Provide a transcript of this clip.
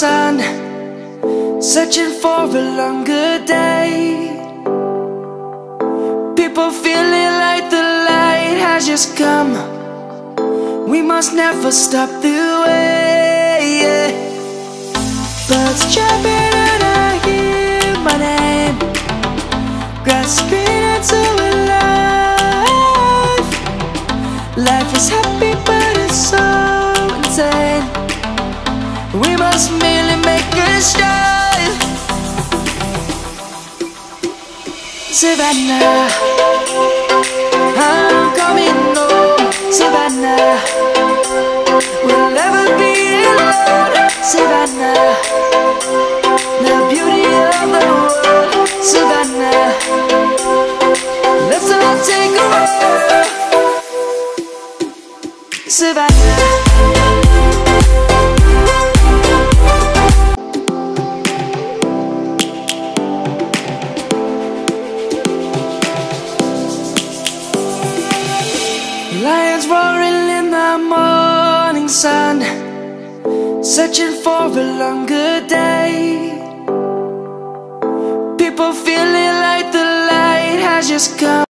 sun, searching for a longer day. People feeling like the light has just come. We must never stop the way. Birds chirping and I hear my name, grasping into a life. Life is happy but it's so insane. We must merely make a start. Savannah, I'm coming home. Savannah, we'll never be alone. Savannah, the beauty of the world. Savannah, let's all take a walk. Savannah. Lions roaring in the morning sun, searching for a longer day. People feeling like the light has just come.